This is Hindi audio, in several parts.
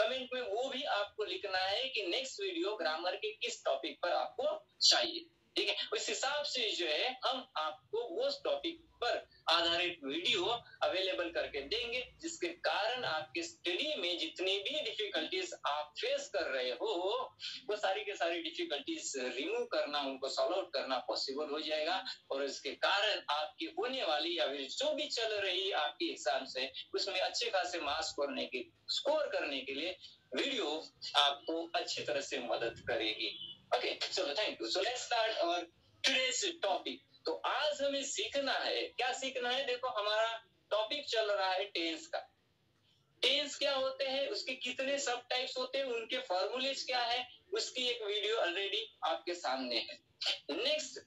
कमेंट में वो भी आपको लिखना है कि नेक्स्ट वीडियो ग्रामर के किस टॉपिक पर आपको चाहिए, ठीक है। उस हिसाब से जो है हम आपको वो टॉपिक पर आधारित वीडियो अवेलेबल करके देंगे, जिसके कारण आपके स्टडी में जितनी भी डिफिकल्टीज आप फेस कर रहे हो वो सारी के सारी डिफिकल्टीज रिमूव करना, उनको सॉल्व आउट करना पॉसिबल हो जाएगा। और इसके कारण आपकी होने वाली या जो भी चल रही आपकी एग्जाम से उसमें अच्छे खासे मार्क्स स्कोर करने के लिए वीडियो आपको अच्छी तरह से मदद करेगी। ओके चलो, thank you. So let's start our today's topic. तो आज हमें सीखना है, क्या सीखना है? देखो हमारा टॉपिक चल रहा है टेंस का। टेंस क्या होते हैं, उसके कितने सब टाइप्स होते हैं, उनके फॉर्मूलेज क्या है, उसकी एक वीडियो ऑलरेडी आपके सामने है। नेक्स्ट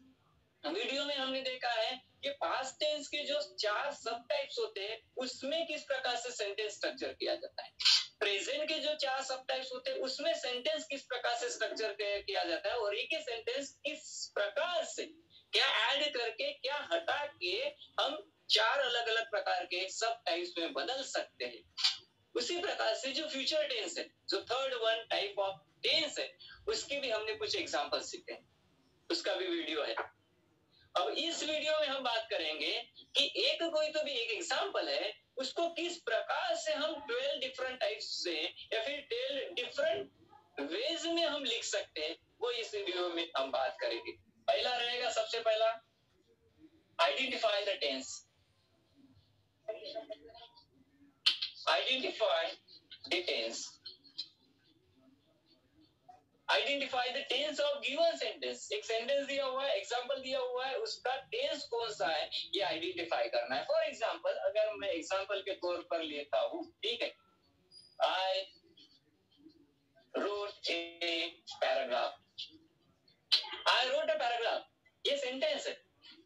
वीडियो में हमने देखा है कि पास्ट टेंस के जो 4 सब टाइप्स होते हैं उसमें किस प्रकार से सेंटेंस स्ट्रक्चर किया जाता है। प्रेजेंट के जो 4 सब टाइप्स होते हैं उसमें सेंटेंस किस प्रकार से स्ट्रक्चर किया जाता है, और एक ही सेंटेंस किस प्रकार से क्या ऐड करके क्या हटा के हम 4 अलग अलग प्रकार के सब टाइप्स में बदल सकते हैं। उसी प्रकार से जो फ्यूचर टेंस है, जो third one type of tense है, उसके भी हमने कुछ एग्जांपल सीखे हैं, उसका भी वीडियो है। अब इस वीडियो में हम बात करेंगे कि एक कोई तो भी एक एग्जांपल है उसको किस प्रकार से हम 12 डिफरेंट टाइप्स से या फिर 12 डिफरेंट वेज में हम लिख सकते हैं, वो इस वीडियो में हम बात करेंगे। पहला रहेगा, सबसे पहला identify the tense. Identify the tense. Identify the tense of given sentence. एक सेंटेंस दिया हुआ है, एग्जांपल दिया हुआ है, उसका टेंस कौन सा है ये आइडेंटिफाई करना है। फॉर एग्जांपल, अगर मैं एग्जांपल के तौर पर लेता हूं, ठीक है, I wrote a paragraph. I wrote a paragraph, ये सेंटेंस है।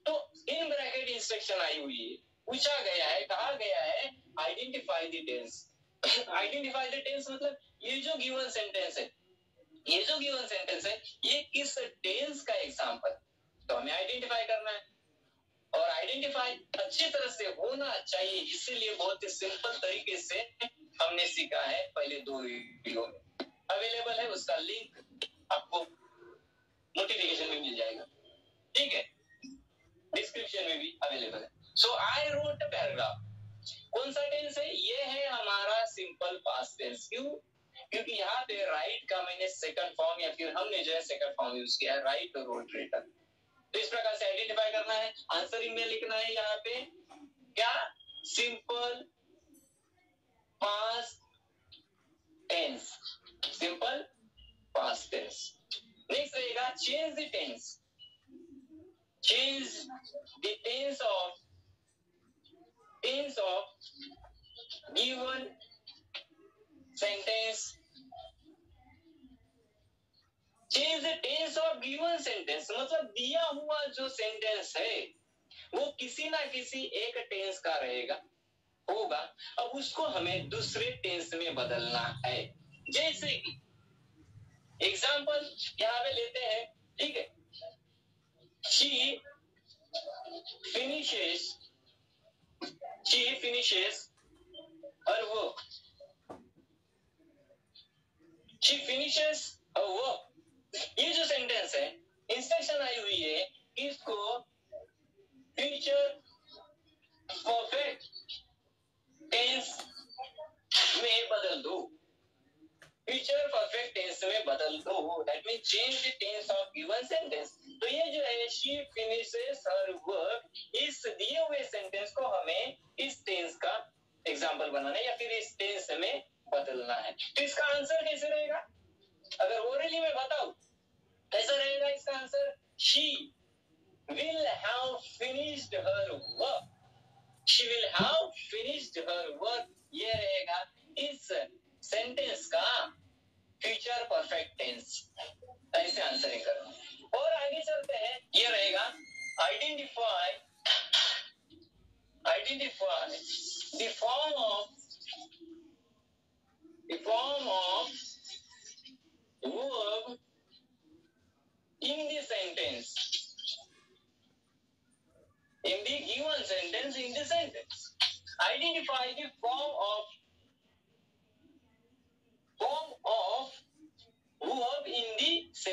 तो इन ब्रैकेट इंस्ट्रक्शन आई हुई है, पूछा गया है, कहा गया है identify the tense. Identify the tense मतलब ये जो गिवन सेंटेंस है ये किस टेंस का एग्जांपल, तो हमें आइडेंटिफाई करना है। और आइडेंटिफाई अच्छी तरह से होना चाहिए, इसीलिए बहुत ही सिंपल तरीके से हमने सीखा है। पहले 2 वीडियो अवेलेबल है, उसका लिंक आपको नोटिफिकेशन में मिल जाएगा, ठीक है, डिस्क्रिप्शन में भी अवेलेबल है। सो आई रोट अ पैराग्राफ, कौन सा टेंस है? ये है हमारा सिंपल पास्ट टेंस। क्यों? क्योंकि यहाँ पे राइट का मैंने सेकंड फॉर्म या फिर हमने जो है सेकंड फॉर्म यूज किया है, राइट और रोट रिटन। तो इस प्रकार से आइडेंटिफाई करना है, आंसरिंग में लिखना है यहाँ पे क्या, simple past tense, simple past tense. Next रहेगा change the tense. Change the tense of given sentence. Change the tense of given sentence मतलब दिया हुआ जो सेंटेंस है वो किसी ना किसी एक टेंस का होगा, अब उसको हमें दूसरे टेंस में बदलना है। जैसे कि एग्जाम्पल यहाँ पे लेते हैं, ठीक है, she finishes her work. She finishes her work, ये जो सेंटेंस है, इंस्ट्रक्शन आई हुई है कि इसको फ्यूचर परफेक्ट टेंस में बदल दो, फ्यूचर परफेक्ट टेंस में बदल दो। That means change the tense of given sentence. तो ये जो है शी फिनिशेस हर वर्क, इस दिए हुए सेंटेंस को हमें इस टेंस का एग्जांपल बनाना है या फिर इस टेंस में बदलना है। तो इसका आंसर कैसे रहेगा, अगर ओरली में बताऊं कैसा रहेगा इसका answer? She will have finished her work. She will have finished her work, ये रहेगा इस सेंटेंस का फ्यूचर परफेक्ट टेंस, ऐसे आंसरिंग करना। और आगे चलते हैं, ये रहेगा identify the form of verb in the sentence, in the given sentence, in the sentence. Identify the form of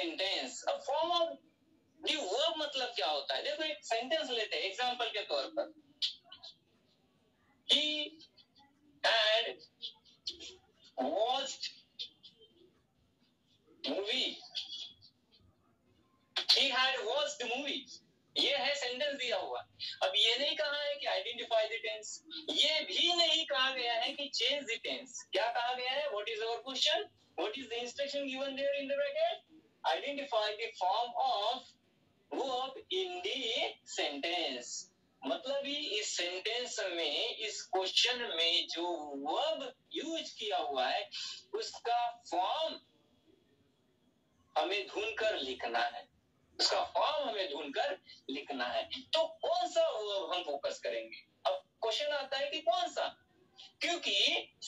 sentence. अब फॉर्म ऑफ न्यू वर्ब मतलब क्या होता है? देखो एक सेंटेंस लेते हैं एग्जांपल के तौर पर, he had watched movie, he had watched movie, ये है सेंटेंस दिया हुआ। अब ये नहीं कहा है कि आइडेंटिफाई द टेंस, ये भी नहीं कहा गया है कि चेंज द टेंस। क्या कहा गया है? What is our question, what is the instruction given there in the bracket, identify the form of verb in the sentence. मतलब ही इस सेंटेंस में, इस क्वेश्चन में जो वर्ब यूज किया हुआ है उसका फॉर्म हमें ढूंढकर लिखना है, उसका फॉर्म हमें ढूंढकर लिखना है। तो कौन सा वर्ब हम फोकस करेंगे? अब क्वेश्चन आता है कि कौन सा, क्योंकि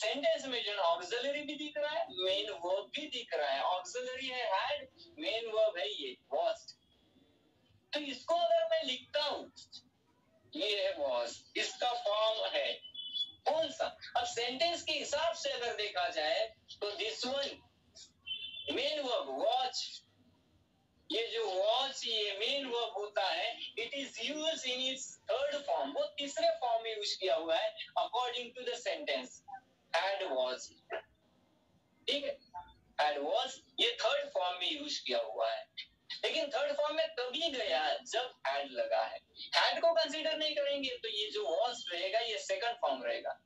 सेंटेंस में जो ऑक्सिलरी भी दिख रहा है, मेन वर्ब भी दिख रहा है। ऑक्सिलरी है हैड, मेन वर्ब है ये वास्ट। तो इसको अगर मैं लिखता हूँ, ये है वास्ट, इसका फॉर्म है कौन सा? अब सेंटेंस के हिसाब से अगर देखा जाए तो this one main verb watch, ये जो वॉच ये मेन वर्ब होता है, it is used in its third form, वो तीसरे फॉर्म में यूज किया हुआ है according to the sentence had watch. ठीक है, हैड वॉच ये थर्ड फॉर्म में यूज किया हुआ है, लेकिन थर्ड फॉर्म में तभी गया जब हैड लगा है। हैड को कंसीडर नहीं करेंगे तो ये जो वॉच रहेगा ये सेकंड फॉर्म रहेगा।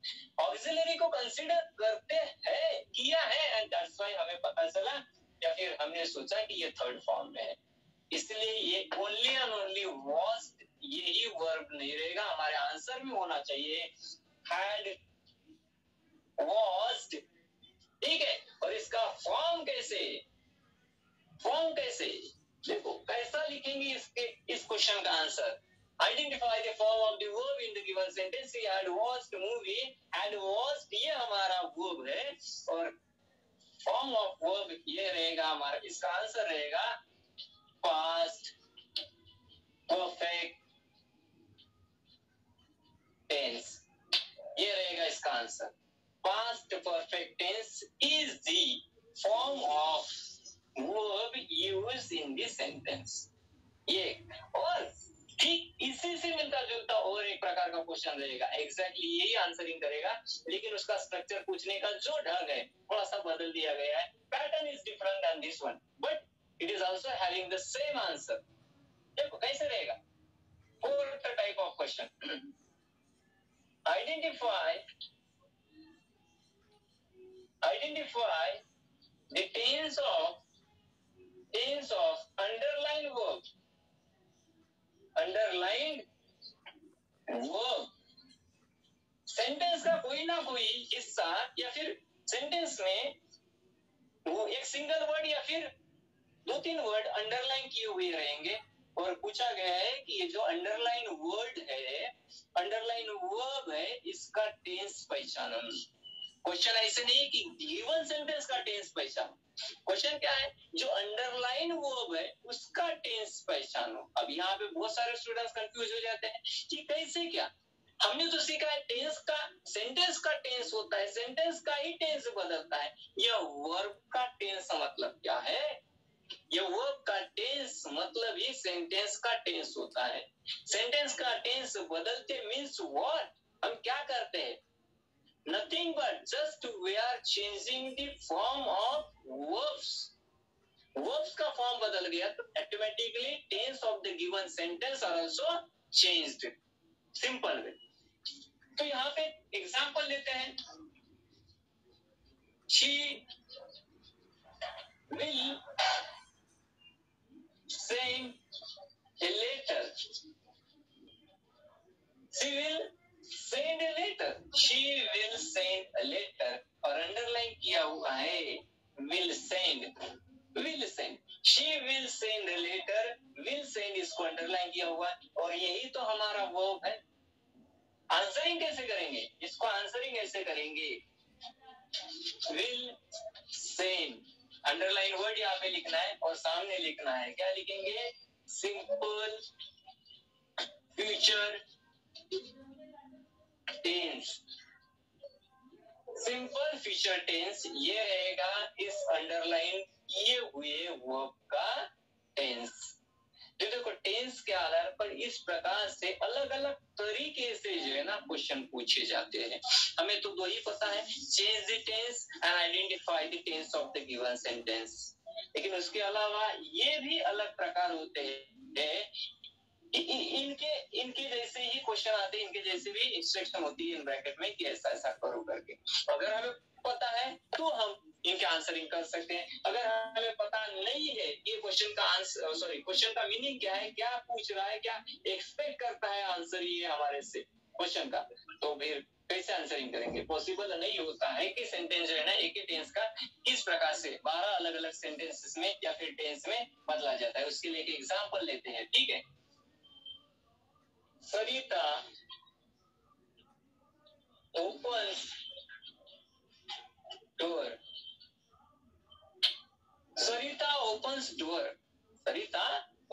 ऑक्सिलरी को कंसीडर करते हैं, किया है, एंड दैट्स व्हाई हमें पता चला या फिर हमने सोचा कि ये थर्ड फॉर्म में है, इसलिए ये ओनली एंड ओनली वाज यही वर्ब नहीं रहेगा। हमारे आंसर में होना चाहिए हैड वाज, ठीक है। और इसका फॉर्म कैसे, फॉर्म कैसे देखो कैसा लिखेंगे इसके, इस क्वेश्चन का answer, identify the form of the verb in the given sentence, he had watched movie, had watched ये हमारा वर्ब है और फॉर्म ऑफ वर्ब ये रहेगा हमारा, इसका आंसर रहेगा पास्ट परफेक्ट टेंस, ये रहेगा इसका answer. Past perfect tense is the form of verb used in this sentence. ये और ठीक इसी से मिलता जुलता और एक प्रकार का क्वेश्चन रहेगा, एग्जैक्टली यही आंसरिंग करेगा, लेकिन उसका स्ट्रक्चर पूछने का जो ढंग है थोड़ा सा बदल दिया गया है। Pattern is different than this one but it is also having the same answer. देखो कैसे रहेगा, fourth type of question, identify the tense of underline verb, underline verb. Sentence का कोई ना कोई हिस्सा या फिर सेंटेंस में वो एक सिंगल वर्ड या फिर दो तीन वर्ड अंडरलाइन किए हुए रहेंगे, और पूछा गया है कि ये जो अंडरलाइन वर्ड है, अंडरलाइन वर्ब है, इसका टेंस पहचानो। क्वेश्चन ऐसे नहीं कि गिवन सेंटेंस का टेंस पहचानो, क्वेश्चन क्या है, जो अंडरलाइन वर्ब है उसका टेंस पहचानो। अब यहाँ पे बहुत सारे स्टूडेंट्स कंफ्यूज हो जाते हैं कि कैसे क्या, हमने तो सीखा है टेंस का, सेंटेंस का टेंस होता है, सेंटेंस का ही टेंस बदलता है, यह वर्ब का टेंस मतलब क्या है? यह वर्ब का टेंस मतलब ही सेंटेंस का टेंस होता है। सेंटेंस का टेंस बदलते मीन्स व्हाट, हम क्या करते हैं? Nothing but just we are changing the form of verbs. Verbs का form बदल गया तो automatically tense of the given sentence are also changed. Simple way. तो यहाँ पे example लेते हैं. She will send a letter. She will send a letter. She will send a letter. और अंडरलाइन किया हुआ है will send, will send. She will send a letter. Will send इसको अंडरलाइन किया हुआ है और यही तो हमारा वर्ब है। आंसरिंग कैसे करेंगे इसको? आंसरिंग ऐसे करेंगे will send, अंडरलाइन वर्ड यहाँ पे लिखना है और सामने लिखना है, क्या लिखेंगे? Simple future tense, simple future tense ये रहेगा इस अंडरलाइन किए हुए वर्ब का के आधार पर इस प्रकार से अलग अलग तरीके से जो है ना क्वेश्चन पूछे जाते हैं। हमें तो दो ही पता है, change the tense and identify the tense of the given sentence. लेकिन उसके अलावा ये भी अलग प्रकार होते हैं, इनके जैसे ही क्वेश्चन आते हैं, इनके जैसे भी इंस्ट्रक्शन होती है इन ब्रैकेट में कि ऐसा ऐसा करो करके। अगर हमें पता है तो हम इनके आंसरिंग कर सकते हैं, अगर हमें पता नहीं है ये क्वेश्चन का आंसर क्वेश्चन का मीनिंग क्या है, क्या पूछ रहा है, क्या एक्सपेक्ट करता है आंसर ये हमारे से क्वेश्चन का, तो फिर कैसे आंसरिंग करेंगे। पॉसिबल नहीं होता है कि सेंटेंस जो है ना एक ही टेंस का किस प्रकार से 12 अलग अलग सेंटेंसेस में या फिर टेंस में बदला जाता है। उसके लिए एक एग्जांपल लेते हैं, ठीक है। सरिता opens door. सरिता opens door. सरिता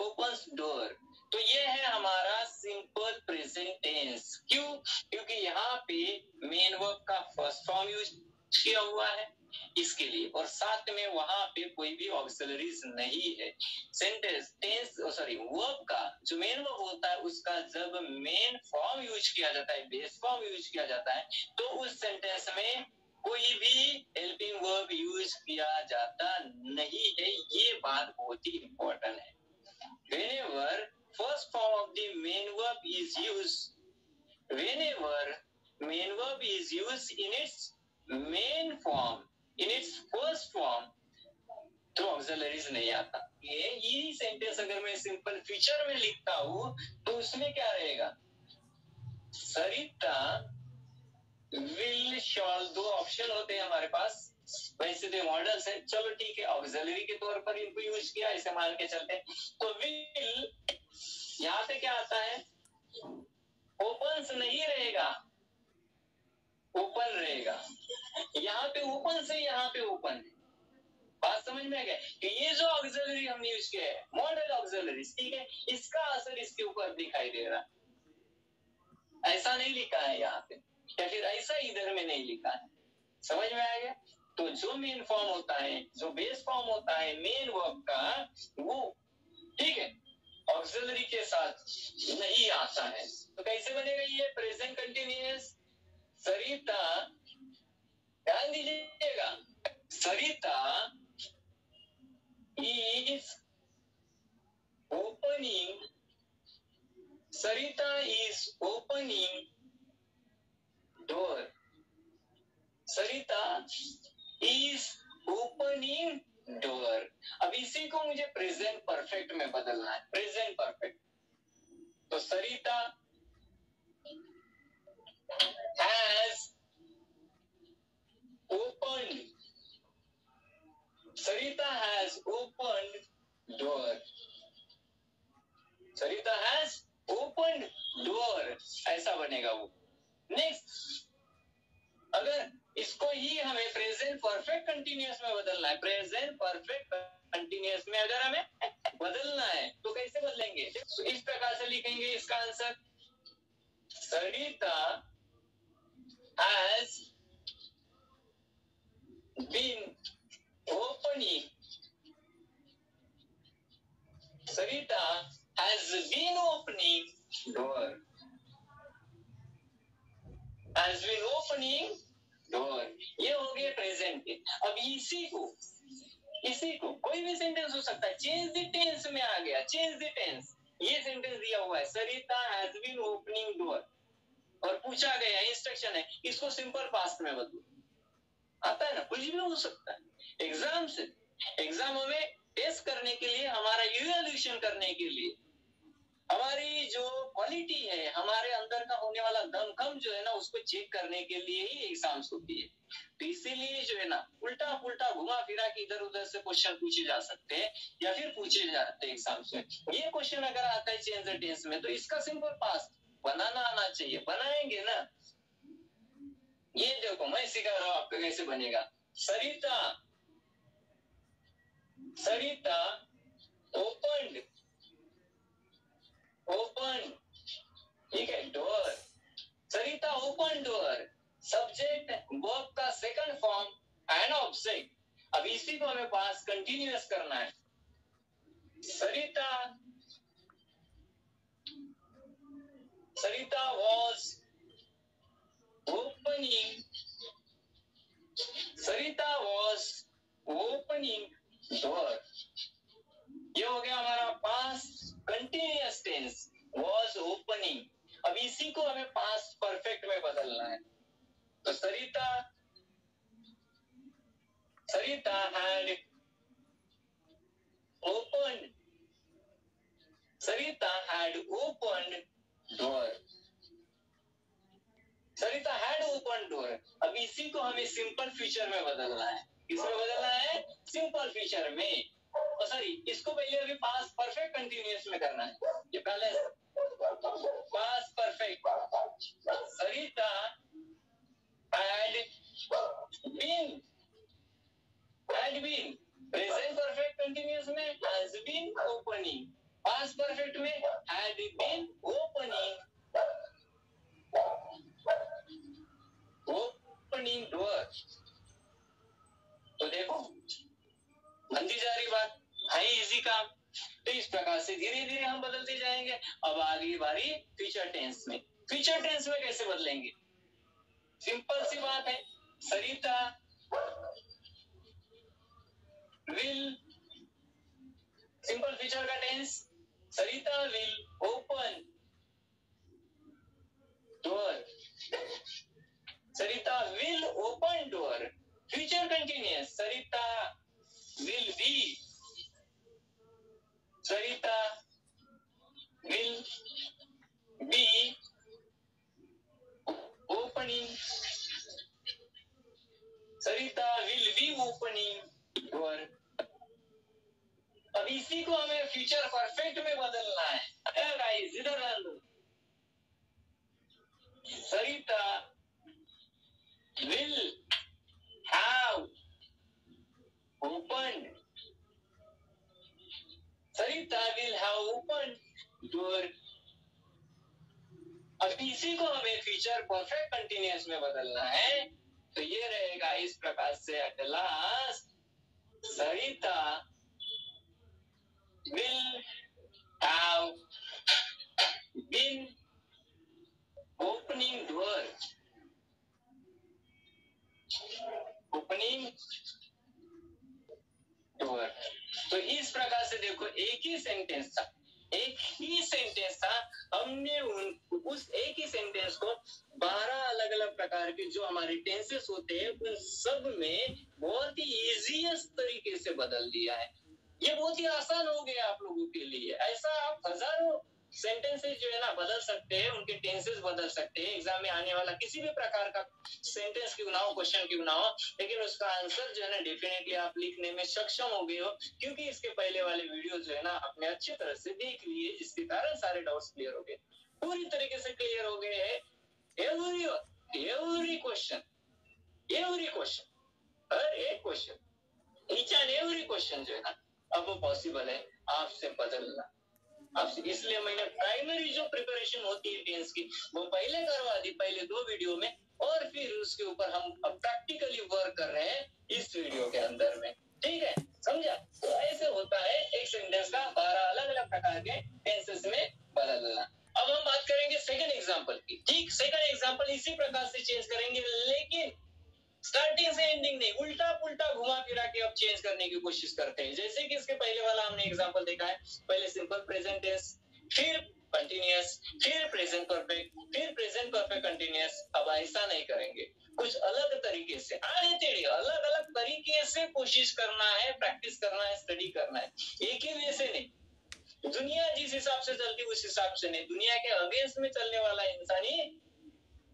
opens door. तो ये है हमारा सिंपल प्रेजेंट टेंस। क्यों? क्योंकि यहाँ पे मेन वर्ब का फर्स्ट फॉर्म यूज किया हुआ है इसके लिए, और साथ में वहां पे कोई भी ऑक्सिलरीज नहीं है। सेंटेंस टेंस वर्ब का जो मेन वर्ब होता है उसका जब मेन फॉर्म यूज किया जाता है, बेस फॉर्म यूज किया जाता है, तो उस सेंटेंस में कोई भी हेल्पिंग वर्ब यूज किया जाता नहीं है। ये बात बहुत ही इंपॉर्टेंट है। Whenever first form of the main verb is used, whenever main verb is used in its main form, in its first form, तो auxiliaries नहीं आता। ये सेंटेंस अगर मैं सिंपल फ्यूचर में लिखता हूं तो उसमें क्या रहेगा, सरिता will shall, दो ऑप्शन होते हैं हमारे पास, वैसे तो मॉडल्स है, चलो ठीक है ऑक्सिलरी के तौर पर इनको यूज किया, इसे मान के चलते। तो विल यहाँ पे क्या आता है, ओपन्स नहीं रहेगा, ओपन रहेगा। यहाँ पे ओपन से यहाँ पे ओपन है, बात समझ में आ गया कि ये जो ऑक्सिलरी हमने यूज किया है मॉडल ऑक्सिलरी, ठीक है, इसका असर इसके ऊपर दिखाई दे रहा। ऐसा नहीं लिखा है यहाँ पे, या फिर ऐसा इधर में नहीं लिखा है, समझ में आ गया। तो जो मेन फॉर्म होता है, जो बेस फॉर्म होता है मेन वर्ब का, वो ठीक है ऑक्सिलरी के साथ नहीं आता है। तो कैसे बनेगा ये प्रेजेंट कंटिन्यूअस। सरिता, ध्यान दीजिएगा, Sarita is opening, Sarita is opening door, Sarita is opening door. अब इसी को मुझे प्रेजेंट परफेक्ट में बदलना है, प्रेजेंट परफेक्ट। तो Sarita has open, Sarita has open door, Sarita has open door, ऐसा बनेगा वो। नेक्स्ट, अगर इसको ही हमें प्रेजेंट परफेक्ट कंटिन्यूअस में बदलना है, प्रेजेंट परफेक्ट कंटिन्यूअस में अगर हमें बदलना है तो कैसे बदलेंगे, तो इस प्रकार से लिखेंगे इसका answer, Sarita has been opening, Sarita has been opening door, has been opening door. ये हो गए प्रेजेंट के। अब इसी को कोई भी सेंटेंस हो सकता है, चेंज द टेंस में आ गया, चेंज द टेंस। ये सेंटेंस दिया हुआ है, Sarita has been opening door, और पूछा गया इंस्ट्रक्शन है इसको सिंपल पास्ट में बदलो, आता है ना, कुछ भी हो सकता है। एग्जाम से, एग्जाम हमें टेस्ट करने के लिए, हमारा इवैल्यूएशन करने के लिए, हमारी जो क्वालिटी है, हमारे अंदर का होने वाला दमखम जो है ना उसको चेक करने के लिए ही एग्जाम्स होती है। तो इसीलिए जो है ना उल्टा पुल्टा घुमा फिरा के इधर उधर से क्वेश्चन पूछे जा सकते हैं या फिर पूछे जाते हैं एग्जाम्स में। ये क्वेश्चन अगर आता है चेंज द टेंस में तो इसका सिंपल पास्ट बनाना आना चाहिए, बनाएंगे ना। ये देखो मैं सिखा रहा हूँ आपको कैसे बनेगा, सरिता, सरिता ओपन, ओपन ठीक है door, Sarita open door, subject verb का सेकंड फॉर्म एंड ऑब्जेक्ट। अब इसी को हमें पास कंटिन्यूअस करना है, सरिता Sarita was opening. Sarita was opening door. ये हो गया हमारा past continuous tense was opening. अब इसी को हमें पास्ट परफेक्ट में बदलना है. तो Sarita had opened. Sarita had opened door. Sarita had opened door. अब इसी को हमें सिंपल फ्यूचर में बदलना है. इसमें बदलना है सिंपल फ्यूचर में. और सॉरी, इसको पहले अभी पास्ट परफेक्ट कंटिन्यूअस में करना है. ये पहले past perfect. Sarita had been present perfect continuous में has been opening. Past perfect में had been opening door. तो देखो बनती जा रही बात है, इजी काम. तो इस प्रकार से धीरे धीरे हम बदलते जाएंगे. अब आगे बारी फ्यूचर टेंस में. फ्यूचर टेंस में कैसे बदलेंगे? सिंपल सी बात है. Sarita will, सिंपल फ्यूचर का tense, Sarita will open door. Sarita will open door. Future continuous. Sarita will be opening. Sarita will be opening door. अब इसी को हमें फ्यूचर परफेक्ट में बदलना है. अरे गाइस इधर आ लो. Sarita will have opened. Sarita will have opened door. अब इसी को हमें फ्यूचर परफेक्ट कंटिन्यूअस में बदलना है. तो ये रहेगा इस प्रकार से at last. Sarita will have been opening door. Opening door. तो इस प्रकार से देखो एक ही सेंटेंस था. हमने उस एक ही सेंटेंस को 12 अलग अलग प्रकार के जो हमारे टेंसेस होते हैं उन सब में बहुत ही इजीएस्ट तरीके से बदल दिया है. ये बहुत ही आसान हो गया आप लोगों के लिए. ऐसा आप हजारों सेंटेंसेस जो है ना बदल सकते हैं, उनके टेंसेस बदल सकते हैं. एग्जाम में आने वाला किसी भी प्रकार का सेंटेंस क्यों ना हो, क्वेश्चन क्यों ना हो, लेकिन उसका आंसर जो है ना डेफिनेटली आप लिखने में सक्षम हो गए हो, क्योंकि इसके पहले वाले वीडियो जो है ना आपने अच्छी तरह से देख लिए, जिसके कारण सारे डाउट्स क्लियर हो गए, पूरी तरीके से क्लियर हो गए है. एवरी क्वेश्चन हर एक question, each and every question जो है ना अब वो पॉसिबल है आपसे बदलना. इसलिए मैंने प्राइमरी जो प्रिपरेशन होती है टेंस की वो पहले करवा दी, पहले 2 वीडियो में, और फिर उसके ऊपर हम अब प्रैक्टिकली वर्क कर रहे हैं इस वीडियो के अंदर में. ठीक है, समझा? तो ऐसे होता है एक सेंटेंस का 12 अलग अलग प्रकार के टेंसेस में बदलना. अब हम बात करेंगे सेकंड एग्जांपल की. ठीक, सेकंड एग्जांपल इसी प्रकार से चेंज करेंगे, लेकिन स्टार्टिंग से एंडिंग नहीं, उल्टा पुल्टा घुमा फिरा के अब चेंज करने की कोशिश करते हैं. जैसे कि इसके पहले वाला हमने एग्जांपल देखा है. पहले सिंपल प्रेजेंट टेंस, फिर कंटिन्यूअस, फिर प्रेजेंट परफेक्ट, फिर प्रेजेंट परफेक्ट कंटिन्यूअस. अब ऐसा नहीं करेंगे, कुछ अलग तरीके से, आड़े टेढ़े अलग अलग तरीके से कोशिश करना है, प्रैक्टिस करना है, स्टडी करना है. एक ही वे से नहीं, दुनिया जिस हिसाब से चलती उस हिसाब से नहीं. दुनिया के अगेंस्ट में चलने वाला इंसान ही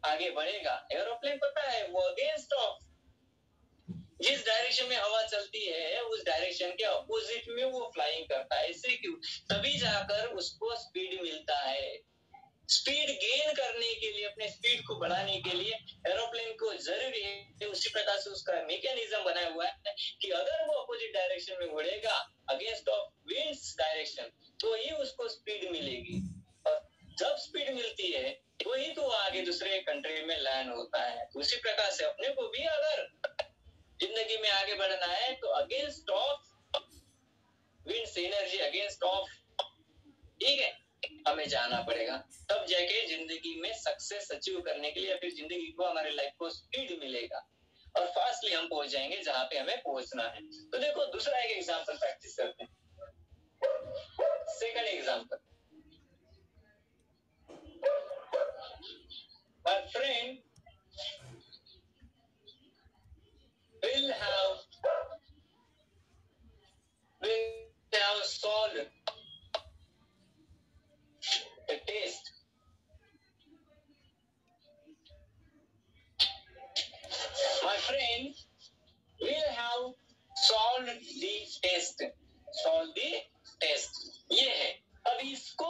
आगे बढ़ेगा. एरोप्लेन पता है वो अगेंस्ट ऑफ, जिस डायरेक्शन में हवा चलती है उस डायरेक्शन के अपोजिट में वो फ्लाइंग करता है. इससे क्यों? तभी जाकर उसको स्पीड मिलता है. स्पीड गेन करने के लिए, अपने स्पीड को बढ़ाने के लिए एरोप्लेन को जरूरी है. उसी प्रकार से उसका मैकेनिज्म बनाया हुआ है कि अगर वो अपोजिट डायरेक्शन में उड़ेगा, अगेंस्ट ऑफ विंड्स डायरेक्शन, तो ही उसको स्पीड मिलेगी. और जब स्पीड मिलती है वही तो आगे दूसरे कंट्री में लैंड होता है. उसी प्रकार से अपने को भी अगर जिंदगी में आगे बढ़ना है तो against of winds energy, against of, ठीक है, हमें जाना पड़ेगा, तब जाके जिंदगी में सक्सेस अचीव करने के लिए फिर जिंदगी को, हमारे लाइफ को स्पीड मिलेगा और फास्टली हम पहुंच जाएंगे जहां पे हमें पहुंचना है। तो देखो दूसरा एक एग्जांपल प्रैक्टिस करते हैं। Second example, my friend will have solved the test my friend will have solved the test ये है। अब इसको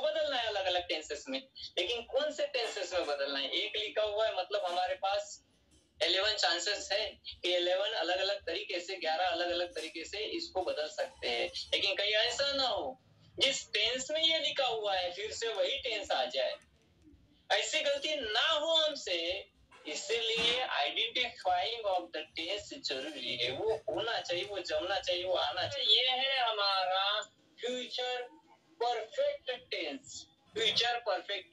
बदलना है अलग अलग टेंसेस में, लेकिन कौन से टेंसेस में बदलना है? एक लिखा हुआ है मतलब हमारे पास 11 चांसेस है कि 11 अलग अलग तरीके से, 11 अलग अलग तरीके से इसको बदल सकते हैं, लेकिन कहीं ऐसा ना हो जिस टेंस में ये लिखा हुआ है फिर से वही टेंस आ जाए, ऐसी गलती ना हो हमसे। इसीलिए आइडेंटिफाइंग ऑफ द टेंस जरूरी है, वो होना चाहिए, वो जमना चाहिए, वो आना चाहिए। ये है हमारा फ्यूचर परफेक्ट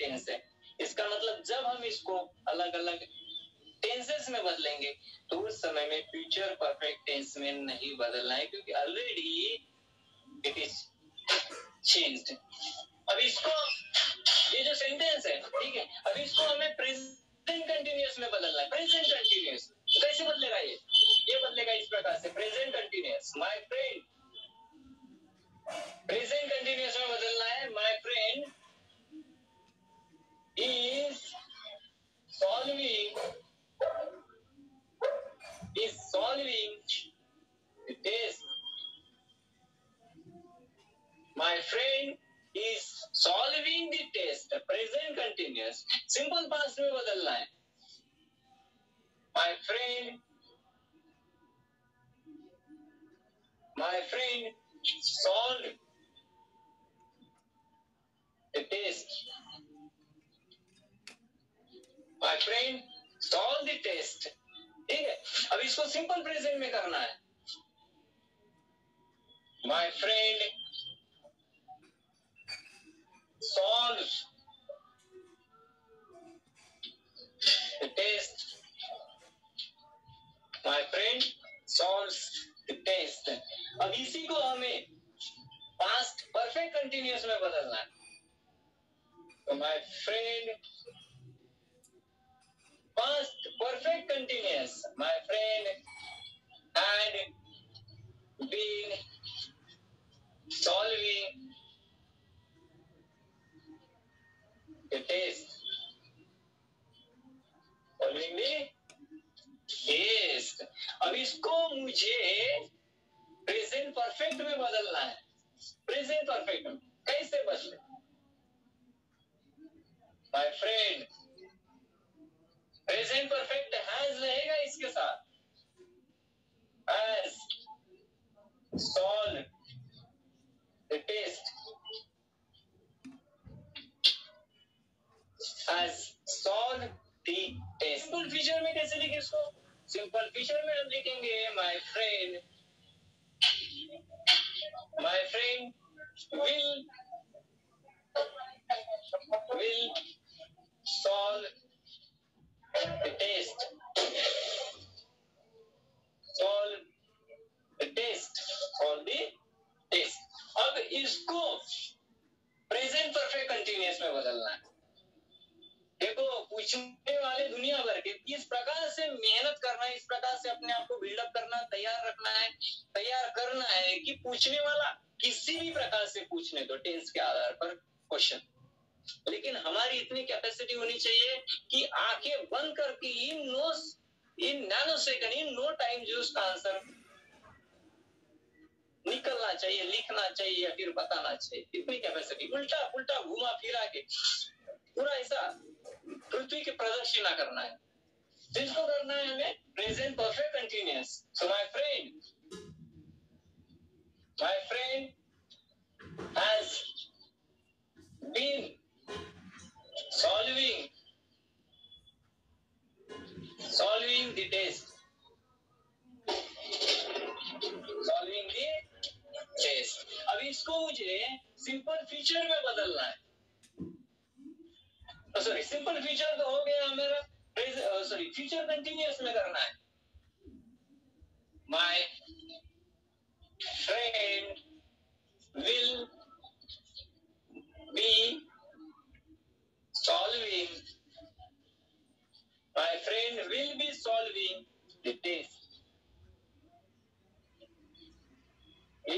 टेंस है। इसका मतलब जब हम इसको अलग अलग टेंसेस में बदलेंगे तो उस समय में फ्यूचर परफेक्ट टेंस में नहीं बदलना है, क्योंकि ऑलरेडी इट इज चेंज्ड। अब इसको, ये जो सेंटेंस है ठीक है, अब इसको हमें प्रेजेंट कंटिन्यूअस में बदलना है। प्रेजेंट कंटिन्यूअस तो कैसे बदलेगा? ये बदलेगा इस प्रकार से, present continuous my friend, present continuous में बदलना है। My friend is solving test. My friend is solving the test. Present continuous. Simple past में बदलना है। My friend solved the test. My friend solved the test. ठीक है, अब इसको simple present में करना है। My friend solves the test. My friend solves the test. अब इसी को हमें past perfect continuous में बदलना है। तो my friend past perfect continuous. My friend had been solving the test. Following the test. अब इसको मुझे प्रेजेंट परफेक्ट में बदलना है। प्रेजेंट परफेक्ट में कैसे बदले? My friend present perfect has रहेगा इसके साथ, has solved the test, has solved the test. Simple feature में कैसे लिखेंगे इसको? Simple feature में हम लिखेंगे my friend will solve the test. Solve the test. अब इसको present perfect continuous में बदलना है। देखो पूछने वाले दुनिया भर के, इस प्रकार से मेहनत करना है, इस प्रकार से अपने आप को बिल्डअप करना, तैयार रखना है, तैयार करना है कि पूछने वाला किसी भी प्रकार से पूछने दो टेंस के आधार पर क्वेश्चन। लेकिन हमारी इतनी कैपेसिटी होनी चाहिए कि आंखें बंद करके in nano second, in no time जो उसका आंसर निकलना चाहिए, लिखना चाहिए या फिर बताना चाहिए, इतनी कैपेसिटी। उल्टा घुमा फिरा के पूरा ऐसा पृथ्वी की प्रदक्षिणा करना है, जिसको करना है हमें present perfect continuous. So my friend has been solving the test. Solving the test. अब इसको मुझे सिंपल फीचर में बदलना है। सॉरी सिंपल फीचर तो हो गया मेरा, सॉरी फीचर कंटिन्यूअस में करना है। My friend will be solving. My friend will be solving the test. The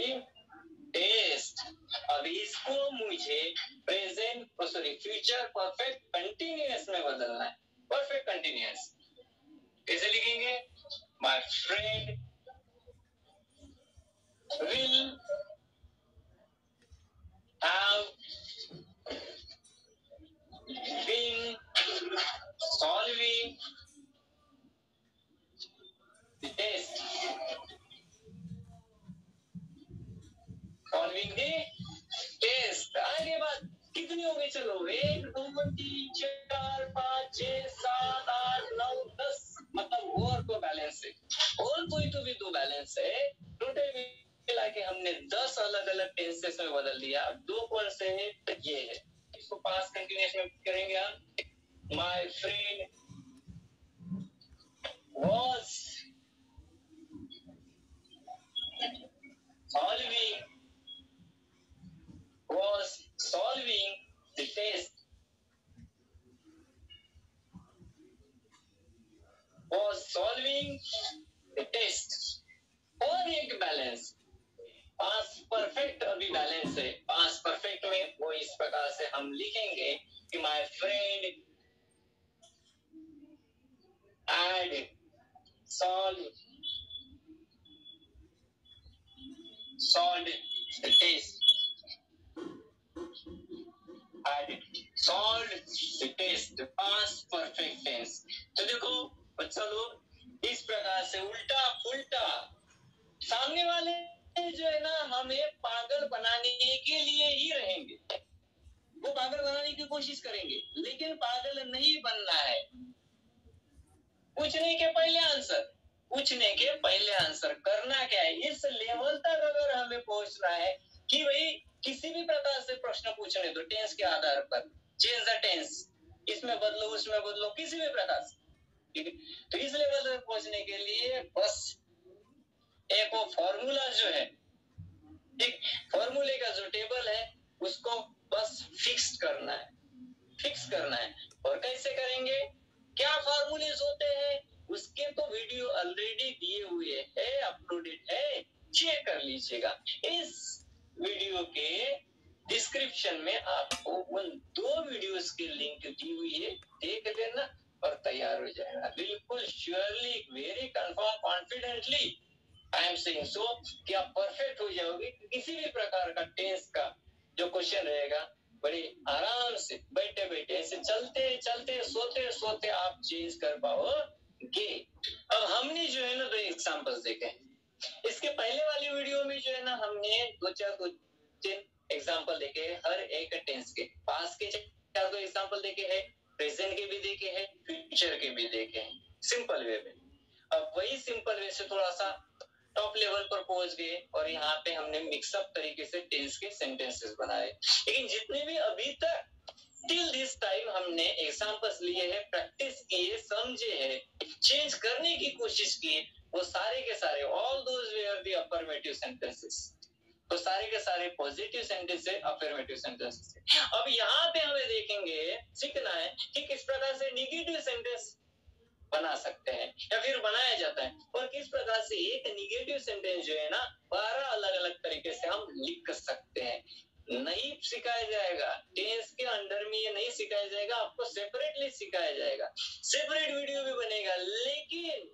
test. अब इसको मुझे present sorry future perfect continuous में बदलना है। परफेक्ट कंटिन्यूअस कैसे लिखेंगे? My friend will have been solving the test. Solving the test. आगे बात कितनी हो गई? चलो 1 2 3 4 5 6 7 8 9 10 मतलब और को बैलेंस है और कोई तो भी दो बैलेंस है। टोटल लाके हमने 10 अलग अलग टेंसेस में बदल दिया। अब दो कौन से है? ये है, इसको पास कंटिन्यूअस में करेंगे हम। My friend was solving the test. Was solving the test और एक बैलेंस पास्ट परफेक्ट। अभी बैलेंस है पास्ट परफेक्ट में वो इस प्रकार से हम लिखेंगे कि my friend had solved the test. Had solved the test past perfect tense. तो देखो बच्चा लोग इस प्रकार से उल्टा पुल्टा सामने वाले जो है ना हमें पागल बनाने के लिए ही रहेंगे, वो पागल बनाने की कोशिश करेंगे लेकिन पागल नहीं बनना है। पूछने के पहले आंसर करना क्या है, इस लेवल तक अगर हमें पहुंचना है कि भाई किसी भी प्रकार से प्रश्न पूछने दो टेंस के आधार पर, चेंज द टेंस, इसमें बदलो उसमें बदलो किसी भी प्रकार से, ठीक है। तो इस लेवल तक पहुंचने के लिए बस एक वो फॉर्मूला जो है, एक फॉर्मूले का जो टेबल है उसको बस फिक्स करना है। और कैसे करेंगे, क्या फॉर्मूले होते हैं उसके तो वीडियो ऑलरेडी दिए हुए है, अपलोडेड है, चेक कर लीजिएगा। इस वीडियो के डिस्क्रिप्शन में आपको उन दो वीडियोस की लिंक दी हुई है, देख लेना और तैयार हो जाएगा। बिल्कुल surely very confirm confidently I am saying so कि आप परफेक्ट हो जाओगे। किसी भी प्रकार का टेंस का जो क्वेश्चन रहेगा बड़े आराम से बैठे बैठे ऐसे चलते चलते सोते सोते आप चेंज कर पाओगे। अब हमने जो है ना 2 एग्जांपल्स देखे। इसके पहले वाली वीडियो में जो है ना हमने 2-4 एग्जांपल देखे हैं हर एक टेंस के। पास्ट के 4-2 एग्जांपल देखे हैं, प्रेजेंट के भी देखे हैं, फ्यूचर के भी देखे हैं सिंपल वे में। अब वही सिंपल वे से थोड़ा सा टॉप लेवल पर पहुंच गए और यहाँ पे हमने मिक्सअप तरीके से टेंस के सेंटेंसेस बनाए। लेकिन जितने भी अभी तक टिल दिस टाइम हमने एग्जांपल्स लिए हैं, प्रैक्टिस किए, समझे हैं, चेंज करने की कोशिश की, वो सारे के सारे all those where the affirmative sentences, तो सारे के सारे पॉजिटिव सेंटेंस है, अफर्मेटिव सेंटेंसेस। अब यहाँ पे हमें देखेंगे सीखना है कि किस प्रकार से निगेटिव सेंटेंस बना सकते हैं या फिर बनाया जाता है और किस प्रकार से एक निगेटिव सेंटेंस जो है ना 12 अलग अलग तरीके से हम लिख सकते हैं। नहीं सिखाया जाएगा टेंस के अंडर में, ये नहीं सिखाया जाएगा, आपको सेपरेटली सिखाया जाएगा, सेपरेट वीडियो भी बनेगा। लेकिन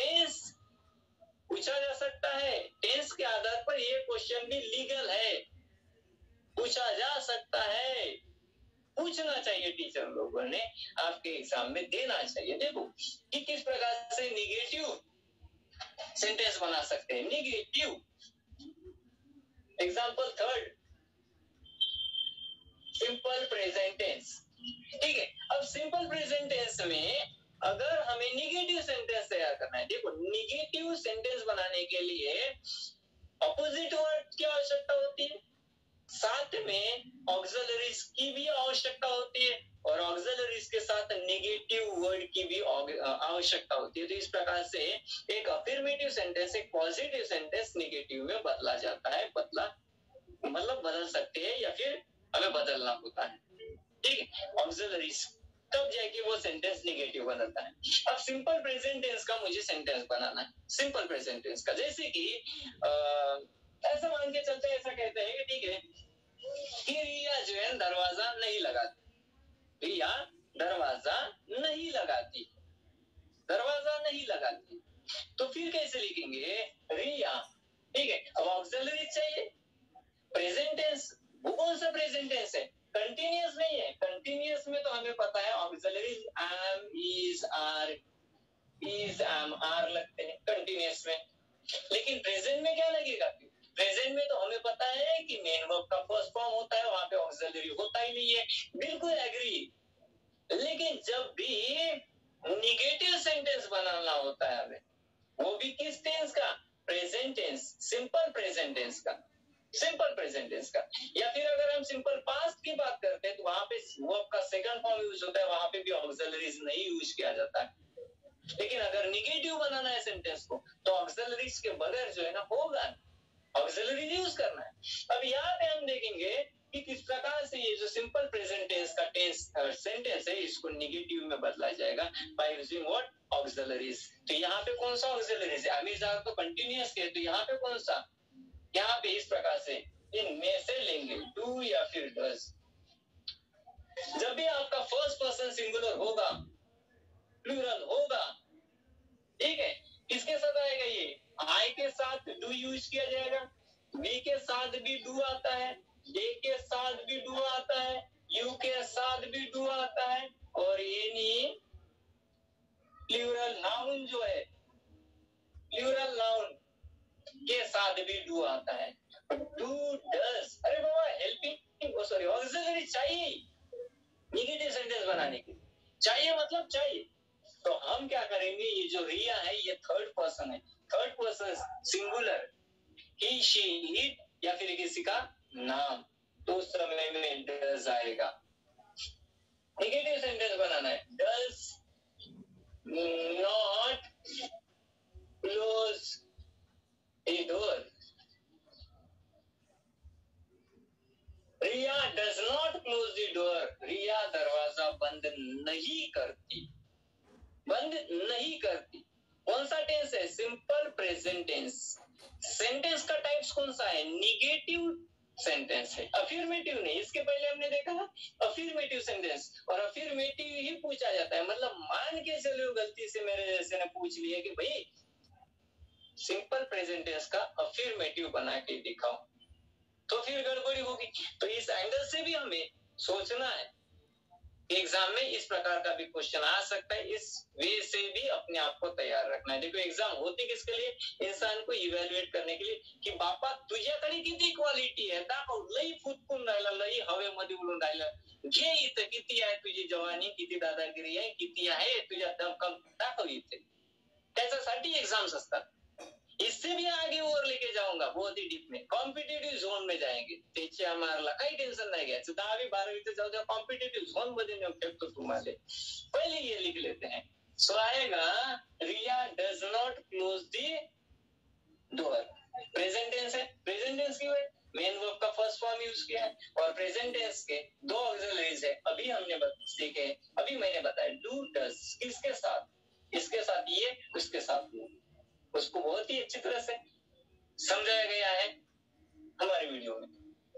टेंस पूछा जा सकता है, टेंस के आधार पर ये क्वेश्चन भी लीगल है, पूछा जा सकता है, पूछना चाहिए, टीचर लोगों ने आपके एग्जाम में देना चाहिए। देखो कि किस प्रकार से निगेटिव सेंटेंस बना सकते हैं। Negative example 3 simple present tense, ठीक है। अब सिंपल प्रेजेंट टेंस में अगर हमें निगेटिव सेंटेंस तैयार करना है, देखो निगेटिव सेंटेंस बनाने के लिए अपोजिट वर्ड की आवश्यकता होती है, साथ में ऑक्सिलरीज की भी आवश्यकता होती है और ऑक्सिलरीज के साथ नेगेटिव वर्ड की भी आवश्यकता होती है। तो इस प्रकार से एक अफर्मेटिव सेंटेंस एक पॉजिटिव सेंटेंस नेगेटिव में बदला जाता है, बदल सकते हैं या फिर हमें बदलना होता है। ठीक है, ऑक्सिलरीज तब जाके वो सेंटेंस नेगेटिव बनता है। अब सिंपल प्रेजेंट टेंस का मुझे सेंटेंस बनाना है, सिंपल प्रेजेंट टेंस का, जैसे कि ऐसा मान के चलते हैं, ऐसा कहते हैं कि ठीक है कि रिया जो है दरवाजा नहीं लगाती, रिया दरवाजा नहीं लगाती, दरवाजा नहीं लगाती, तो फिर कैसे लिखेंगे रिया। ठीक है, अब ऑक्सिलरी चाहिए, प्रेजेंट टेंस, वो कौन सा प्रेजेंट टेंस है, कंटिन्यूअस नहीं है। कंटिन्यूअस में तो हमें पता है auxiliaries am is are, is am are लगते हैं कंटिन्यूअस में, लेकिन प्रेजेंट में क्या लगेगा। प्रेजेंट में तो हमें पता है कि मेन वर्ब का फर्स्ट फॉर्म होता है, वहां पे ऑक्सिलरी होता ही नहीं है, बिल्कुल एग्री। लेकिन जब भी निगेटिव सेंटेंस बनाना होता है हमें, वो भी किस टेंस का, present tense, simple present tense का, सिंपल प्रेजेंट टेंस का। या फिर अगर हम सिंपल पास्ट की बात करते हैं तो वहां पे वर्ब का सेकंड फॉर्म यूज होता है, वहां पे भी ऑक्सिलरीज नहीं यूज किया जाता है। लेकिन अगर नेगेटिव बनाना है सेंटेंस को तो ऑक्सिलरीज के बगैर जो है ना होगा, ऑक्सिलरीज यूज करना है। अब यहाँ पे हम देखेंगे कि किस प्रकार से ये जो सिंपल प्रेजेंट टेंस का सेंटेंस है इसको नेगेटिव में बदला जाएगा बाय यूजिंग व्हाट, ऑक्सिलरीज। तो यहाँ पे कौन सा ऑक्सिलरीज है, अमीज़ार तो कंटिन्यूअस है, तो यहाँ पे कौन सा, यहाँ पे इस प्रकार से इनमें से लेंगे डू या फिर डज। जब भी आपका फर्स्ट पर्सन सिंगुलर होगा, प्लूरल होगा, ठीक है, किसके साथ आएगा ये, आई के साथ डू यूज किया जाएगा, वी के साथ भी डू आता है, डे के साथ भी डू आता है, यू के साथ भी डू आता है, और ये नहीं प्लूरल नाउन जो है, प्लूरल नाउन के साथ भी डू आता है, डू डस। अरे बाबा हेल्पिंग, सॉरी ऑक्सिलरी चाहिए नेगेटिव सेंटेंस बनाने के लिए, चाहिए मतलब चाहिए। तो हम क्या करेंगे, ये जो रिया है ये थर्ड पर्सन है, third person singular, he she it या फिर किसी का नाम, तो उस समय में डस आएगा। नेगेटिव सेंटेंस बनाना है, does not close a door, Riya does not close the door, Riya दरवाजा बंद नहीं करती, बंद नहीं करती। कौन सा टेंस है, सिंपल प्रेजेंट टेंस। सेंटेंस का टाइप्स कौन सा है, निगेटिव सेंटेंस है, अफर्मेटिव नहीं। इसके पहले हमने देखा अफर्मेटिव सेंटेंस, और अफर्मेटिव ही पूछा जाता है, मतलब मान के चलो गलती से मेरे जैसे ने पूछ लिया कि भाई सिंपल प्रेजेंट टेंस का अफर्मेटिव बना के दिखाओ, तो फिर गड़बड़ी होगी। तो इस एंगल से भी हमें सोचना है, एग्जाम में इस प्रकार का भी क्वेश्चन आ सकता है, इस वे से भी अपने आप को तैयार रखना है। देखो एग्जाम होती किसके लिए, इंसान को इवेल्युएट करने के लिए कि बापा तुझ्याकडे किती क्वालिटी आहे, दाखव, लई फुटकून राहिला, लई हवेमध्ये उडून राहिला, घे इथं किती आहे तुझी जवानी, किती दादागिरी आहे, किती आहे तुझ्या दमकम, दाखव इथे। त्याच्यासाठी एग्जाम्स असतात। इससे भी आगे और लेके जाऊंगा, बहुत ही डीप में कॉम्पिटेटिव झोन में जाएंगे, त्याच्यामारला काही टेंशन नाही घ्यायचं, 10वी 12वी जाऊ द्या, कॉम्पिटेटिव झोन मध्ये नेऊन टाकतो तुम्हाला। पहिले ये लिख लेते हैं, सो आएगा Riya does not close the door, present tense है, प्रेजेंट टेंस की वजह मेन वर्ब का फर्स्ट फॉर्म यूज किया है, और प्रेजेंट टेंस के दो ऑक्सिलरीज है, अभी हमने देखे, अभी मैंने बताया डू डज, किसके साथ, इसके साथ ये, उसके साथ वो। उसको बहुत ही अच्छी तरह से समझाया गया है हमारे वीडियो में।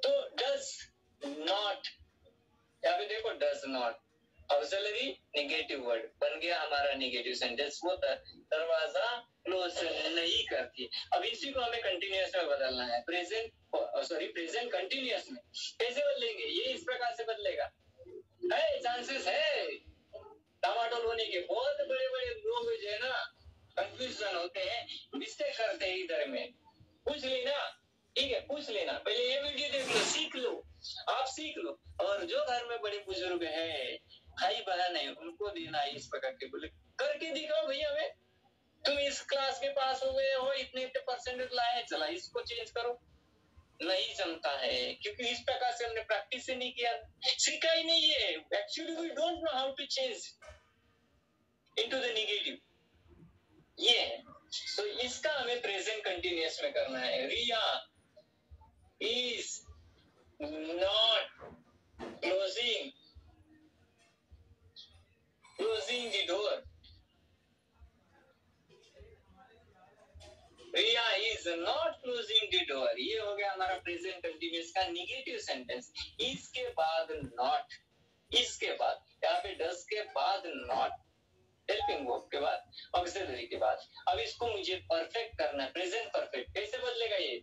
तो डज नॉट, यहाँ पे देखो does not, auxiliary negative word बन गया हमारा नेगेटिव सेंटेंस, वो दरवाजा क्लोज नहीं करती। अब इसी को हमें कंटिन्यूअस में बदलना है, प्रेजेंट सॉरी प्रेजेंट कंटिन्यूअस में कैसे बदलेंगे, ये इस प्रकार से बदलेगा, है चांसेस है टमाटो होने के, बहुत बड़े बड़े लोग जो है ना कंफ्यूजन होते हैं, मिस्टेक करते हैं इधर में, पूछ लेना, ठीक है, पूछ लेना, पहले ये वीडियो देख लो, सीख लो, आप सीख लो। और जो घर में बड़े बुजुर्ग हैं, भाई बहन है, उनको देना इस प्रकार के, बोले करके दिखाओ भैया हमें, तुम इस क्लास के पास हो गए हो, इतने 80% लाए, चला इसको चेंज करो, नहीं जमता है क्योंकि इस प्रकार से हमने प्रैक्टिस ही नहीं किया, सीखा ही नहीं है। Actually we don't know how to change into the negative. ये तो इसका हमें प्रेजेंट कंटिन्यूअस में करना है। Riya is not closing the door. Riya is not closing the door. ये हो गया हमारा प्रेजेंट कंटिन्यूअस का नेगेटिव सेंटेंस। इसके बाद नॉट, इसके बाद यहाँ पे डस के बाद नॉट, हेल्पिंग वर्ब के बाद, ऑक्सिलरी के बाद। अब इसको मुझे परफेक्ट करना है, प्रेजेंट परफेक्ट। कैसे बदलेगा ये?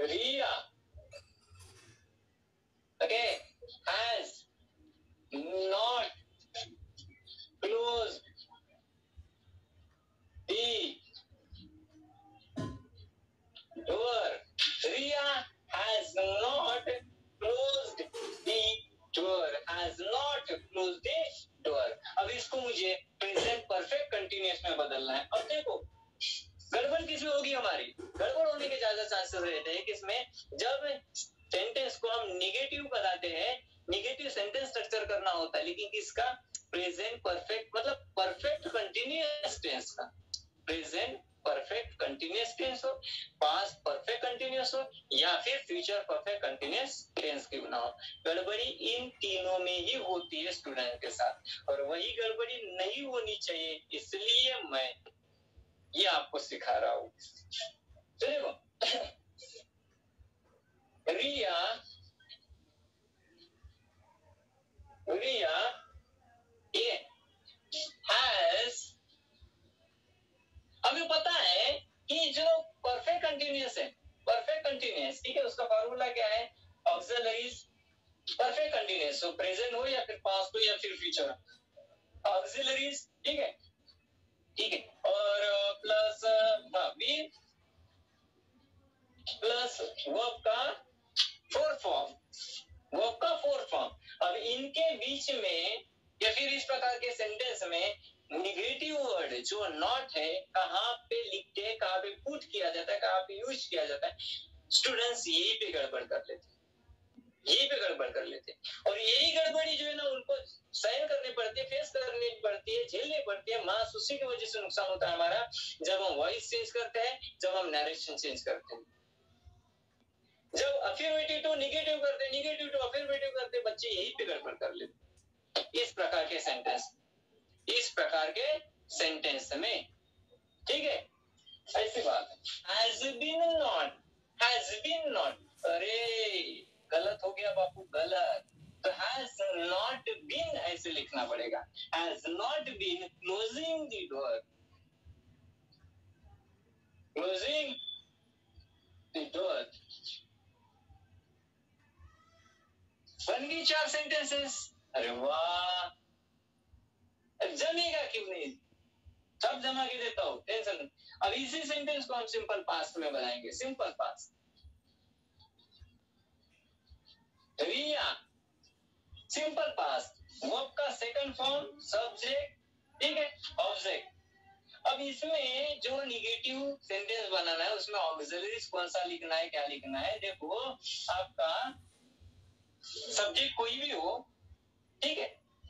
Riya okay has not close the door. Riya has not closed the door. Has not closed the door. अब इसको मुझे प्रेजेंट परफेक्ट कंटिन्यूअस में बदलना है। अब देखो गड़बड़ किसमें होगी हमारी? गड़बड़ होने के ज्यादा चांसेस रहते हैं किसमें? जब सेंटेंस को हम निगेटिव बनाते हैं, निगेटिव सेंटेंस स्ट्रक्चर करना होता है, लेकिन किसका? प्रेजेंट परफेक्ट, मतलब परफेक्ट कंटिन्यूअस टेंस का। प्रेजेंट परफेक्ट कंटिन्यूअस टेंस हो, पास्ट परफेक्ट कंटिन्यूअस हो, या फिर फ्यूचर परफेक्ट कंटिन्यूअस टेंस क्यों ना हो, गड़बड़ी इन तीनों में ही होती है स्टूडेंट के साथ। और वही गड़बड़ी नहीं होनी चाहिए, इसलिए मैं ये आपको सिखा रहा हूं। चलो रिया हैज, हमें पता है कि जो परफेक्ट कंटिन्यूअस है, परफेक्ट कंटिन्यूअस ठीक है, उसका फार्मूला क्या है? ऑक्सिलरीज परफेक्ट कंटिन्यूअस हो, प्रेजेंट हो या फिर पास्ट हो या फिर फ्यूचर, ऑक्सिलरीज ठीक है, ठीक है। और प्लस बी प्लस वर्ब का फोर्थ फॉर्म, वर्ब का फोर्थ फॉर्म। अब इनके बीच में या फिर इस प्रकार के सेंटेंस में निगेटिव वर्ड जो नॉट है कहाँ पे लिखते हैं, कहाँ पे पुट किया जाता है, कहाँ पे यूज किया जाता है, स्टूडेंट्स यही पे गड़बड़ कर लेते हैं, यही पे गड़बड़ कर लेते हैं। और यही गड़बड़ी जो है ना उनको सहन करनी पड़ती है, फेस करनी पड़ती है, झेलनी पड़ती है। मास उसी की वजह से नुकसान होता है हमारा, जब हम वॉइस चेंज करते हैं, जब हम नरेशन चेंज करते हैं, जब अफर्मेटिव टू निगेटिव करते हैं, निगेटिव टू अफर्मेटिव करते हैं, बच्चे यही पे गड़बड़ कर लेते हैं इस प्रकार के सेंटेंस, इस प्रकार के सेंटेंस में, ठीक है। ऐसी बात हैज बीन नॉट, अरे गलत हो गया बापू, गलत। तो हैज नॉट बीन ऐसे लिखना पड़ेगा, has not been closing the door, closing the door. बन गई 4 सेंटेंसेस। अरे वाह, जमेगा क्यों नहीं, सब जमा के देता हूं, टेंशन। अब इसी सेंटेंस को हम सिंपल पास्ट में बनाएंगे, simple past. Riya simple past, verb का सेकंड फॉर्म, सब्जेक्ट ठीक है, ऑब्जेक्ट। अब इसमें जो निगेटिव सेंटेंस बनाना है उसमें ऑक्सिलरीज कौन सा लिखना है, क्या लिखना है? देखो आपका सब्जेक्ट कोई भी हो ठीक है,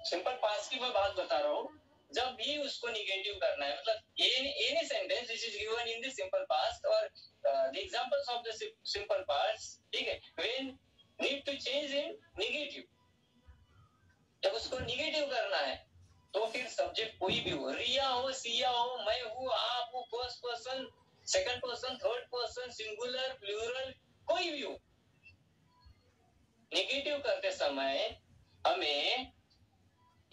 सिंपल पास्ट की मैं बात बता रहा हूँ, जब भी उसको निगेटिव करना है, मतलब any sentence which is given in the simple past और the examples of the simple past ठीक है, when need to change in negative. जब उसको निगेटिव करना है तो फिर सब्जेक्ट कोई भी हो, रिया हो, सिया हो, मैं हूँ, आप हो, first person, second person, third person, singular, plural, कोई भी हो। निगेटिव करते समय हमें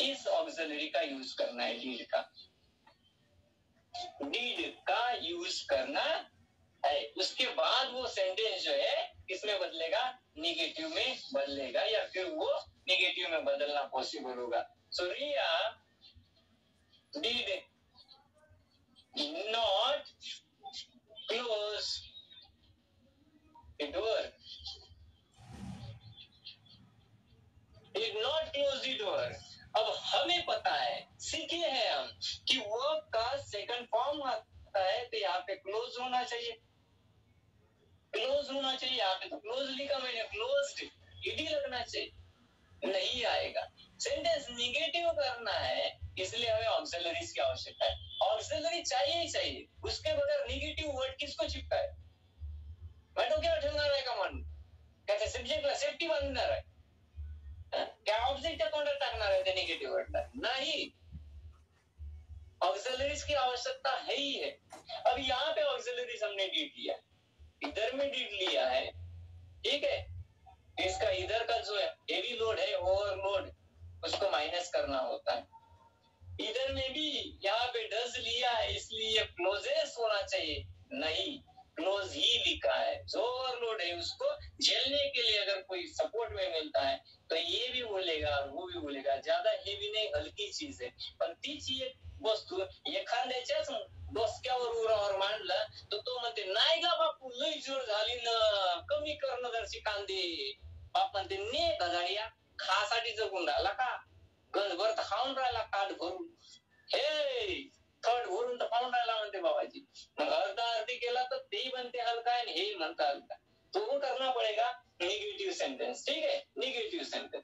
इस ऑक्सिलरी का यूज करना है, डीड का यूज करना है। उसके बाद वो सेंटेंस जो है किसमें बदलेगा? नेगेटिव में बदलेगा, या फिर वो नेगेटिव में बदलना पॉसिबल होगा। So Riya did not close the door, did not close the door. अब हमें पता है, सीखे हैं हम कि वर्ब का सेकंड फॉर्म आता है तो यहाँ पे क्लोज होना चाहिए, क्लोज होना चाहिए यहाँ पे, तो क्लोजली का मैंने क्लोज्ड ईडी लगना चाहिए, नहीं आएगा। सेंटेंस निगेटिव करना है इसलिए हमें ऑक्सिलरीज की आवश्यकता है, ऑक्सिलरी चाहिए ही चाहिए, उसके बगैर निगेटिव वर्ड किसको चिपका है? मैं तो क्या ठंगा रहा है कमांड कहते सब्जेक्टला सेफ्टी बांधणार आहे, क्या ऑब्जेक्टच्या तोंडात टाकणार आहे ते निगेटिव वर्डला? नाही, ऑक्सिलरीज की आवश्यकता है ही है। अब यहाँ पे ऑक्सिलरीज हमने डीड लिया, इधर में डीड लिया है, ठीक है, इसका इधर का जो है हेवी लोड है, ओवरलोड, उसको माइनस करना होता है। इधर में भी यहाँ पे डज लिया है इसलिए क्लोजेस होना चाहिए, नहीं क्लोज ही लिखा है, जो ओवरलोड है उसको झेलने के लिए अगर कोई सपोर्ट में मिलता है तो ये भी बोलेगा वो भी बोलेगा, ज्यादा हेवी नहीं, हल्की चीज है। पण तीच एक वस्तू एखाद्याच्याच डोसक्यावर उरावर मांडला तर तो म्हणते नाही गा बापू लई जोर झाली ना, कमी करणं जरशी कांदे, बाप म्हणते ने गजाडिया खासाठी जगून राहिला का, गजभर तर खाऊन राहिला काट भरून, हे थर्ड भरून तर खाऊन राहिला म्हणते बाबाजी, मग अर्धा अर्धी केला तर तेही म्हणते हलका आणि हे म्हणता हलका। तो वो करना पड़ेगा निगेटिव सेंटेंस, ठीक है, negative sentence.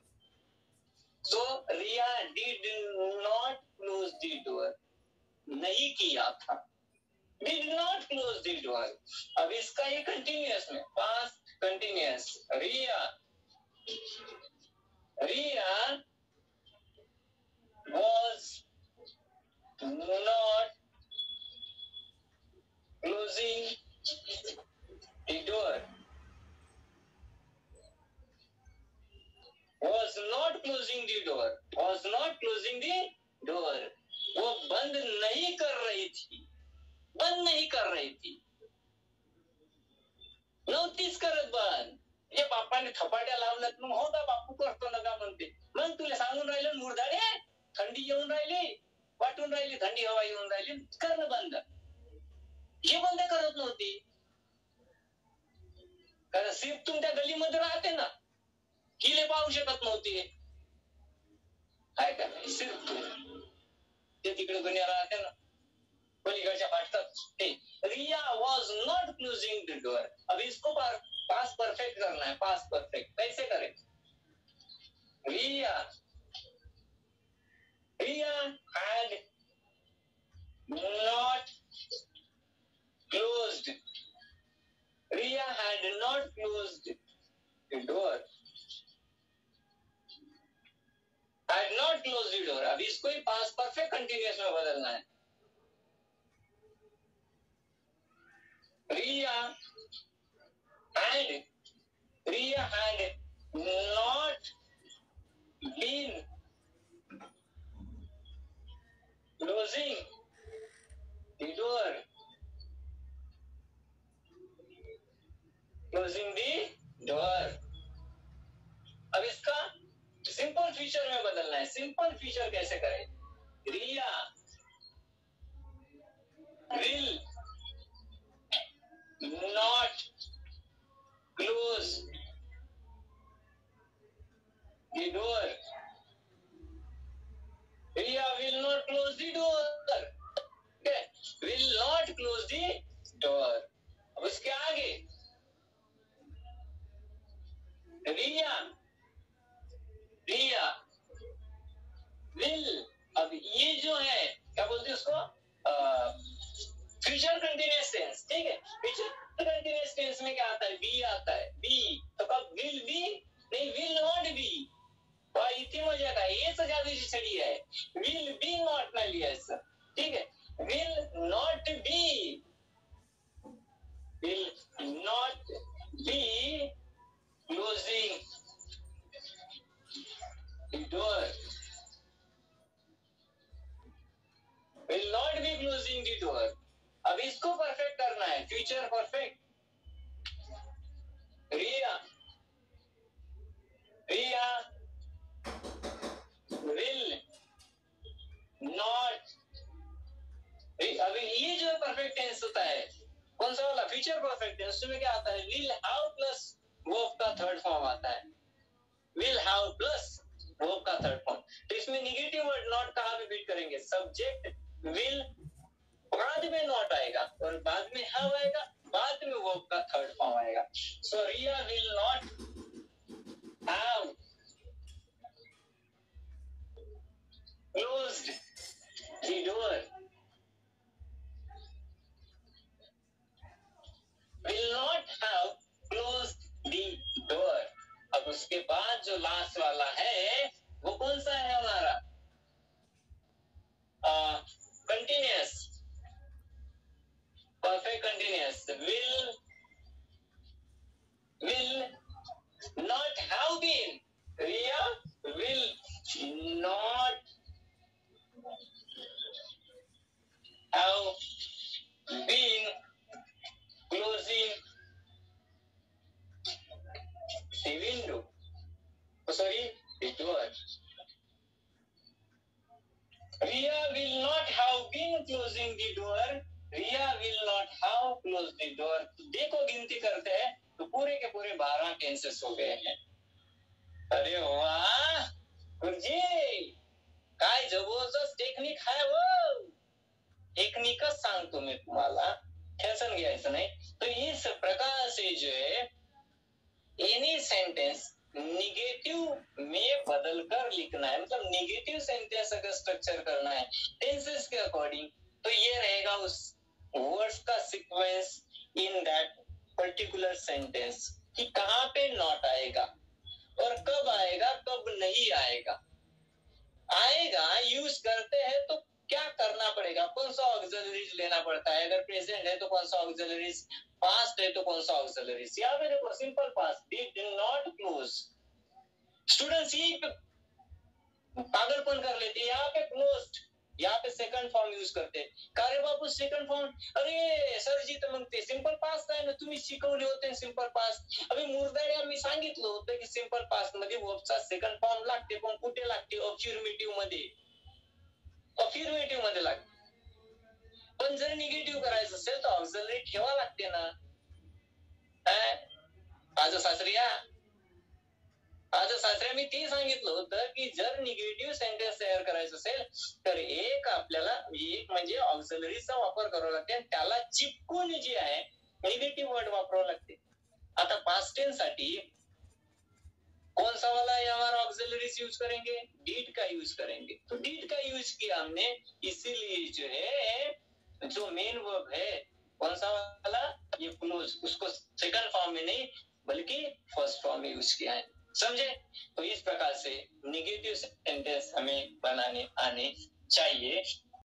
So Riya did not close the door, नहीं किया था, did not close the door. अब इसका ये कंटिन्यूअस में past continuous, Riya Riya was not closing the door, was not closing the door, was not closing the door, वो बंद नहीं कर रही थी, बंद नहीं कर रही थी, नव्हतीच करत बंद। हे बापाने थपाट्या लावल्यात मग हो दा बापू करतो ना का म्हणते, मग तुला सांगून राहिलं मुर्दाडे, थंडी येऊन राहिली वाटून राहिली, थंडी हवा येऊन राहिली, करणं बंद, हे बंद करत नव्हती, कारण सीप तुमच्या गलीमध्ये राहते ना, किले पाहू शकत नव्हती, काय करणार सिर्फ ते तिकडे गुन्ह्या राहते ना पलीकडच्या फाटतात ते। Riya was not closing the door, अब इसको पास परफेक्ट करना है, पास परफेक्ट कैसे करें? Riya Riya had not closed, Riya had not closed the door, had not closed the door। अब इसको ही पास्ट परफेक्ट कंटिन्यूअस में बदलना है। रिया had not been closing the door, closing the door। अब इसका सिंपल फीचर में बदलना है, सिंपल फीचर कैसे करें? Riya will not close the door, Riya will not close the door, will not close the door. अब उसके आगे रिया रिया विल, अब ये जो है क्या बोलते हैं उसको, फ्यूचर कंटिन्यूअस टेंस, ठीक है। फ्यूचर कंटिन्यूअस टेंस में क्या आता है? बी आता है, बी तो कब विल बी नहीं, विल नॉट बी, और इतनी मजा का ये सजा दी छड़ी है, विल बी नॉट ना लिया है, ठीक है, will not be, will not be closing door, will not be closing the door। अब इसको परफेक्ट करना है, future perfect. Riya Riya will not, अब ये जो परफेक्ट टेंस होता है कौन सा वाला? फ्यूचर परफेक्ट टेंस में क्या आता है? will have plus verb का थर्ड फॉर्म आता है, will have plus verb का थर्ड फॉर्म। तो इसमें निगेटिव वर्ड नॉट कहाँ पे फिट करेंगे? सब्जेक्ट विल बाद में नॉट आएगा और बाद में हैव आएगा, बाद में वर्ब का थर्ड फॉर्म आएगा। पे continuous will not have been. Riya will not have been closing the window. Oh, sorry, it was. Riya will not have been closing the door. Riya will not have closed the door. देखो गिनती करते हैं तो पूरे के पूरे 12 कैंसर्स हो गए हैं। अरे वाह गुरुजी, काय जबरदस्त टेक्निक है वो। टेक्निकच सांगतो मी तुम्हाला, टेंशन घ्यायचं नाही। तो इस प्रकार से जो है एनी सेंटेंस निगेटिव में बदलकर लिखना है, मतलब निगेटिव सेंटेंस अगर स्ट्रक्चर करना है टेंसेस के अकॉर्डिंग तो ये रहेगा उस वर्ड्स का sequence in that particular sentence कि कहाँ पे नॉट आएगा और कब आएगा कब नहीं आएगा। आएगा यूज करते हैं तो क्या करना पड़ेगा, कौन सा ऑक्सिलरीज लेना पड़ता है, अगर प्रेजेंट है तो कौन सा ऑक्सिलरीज, पास्ट है तो कौन सा ऑक्सिलरीज, या फिर simple past did not close. Students ये पागलपन कर लेते हैं, यहाँ पे क्लोज्ड, यहाँ पे सेकंड फॉर्म यूज करते। अरे बापू सेकंड फॉर्म, अरे सर जी तर मग ते सिंपल पास्ट आहे ना, तुम्ही शिकवले होते सिंपल पास्ट। अभी मुर्दाड्या मी सांगितलं होतं की सिंपल पास्ट मध्ये वर्बचा सेकंड फॉर्म लागते, पण कुठे लागते, अफर्मेटिव्ह मध्ये। अफर्मेटिव्ह मध्ये लागते, पण जर निगेटिव्ह करायचं असेल तर ऑक्सिलरी ठेवा लागते ना। आज सासरिया आज सासऱ्या मी ते सांगितलं होतं की जर निगेटिव्ह सेंटेन्स तयार करायचं असेल तर एक आपल्याला एक म्हणजे ऑक्सिलरीचा वापर करावा लागते आणि त्याला चिपकून जी आहे निगेटिव्ह वर्ड वापरावं लागते। आता पास्ट टेन्स साठी कौन सा वाला हमारा ऑक्सिलरीज यूज करेंगे, डीड का यूज करेंगे। तो डीड का यूज किया हमने, इसीलिए जो है जो मेन वर्ब है कौन सा वाला ये क्लोज, उसको सेकंड फॉर्म में नहीं बल्कि फर्स्ट फॉर्म में यूज किया है, समझे। तो इस प्रकार से निगेटिव सेंटेंस हमें बनाने आने चाहिए।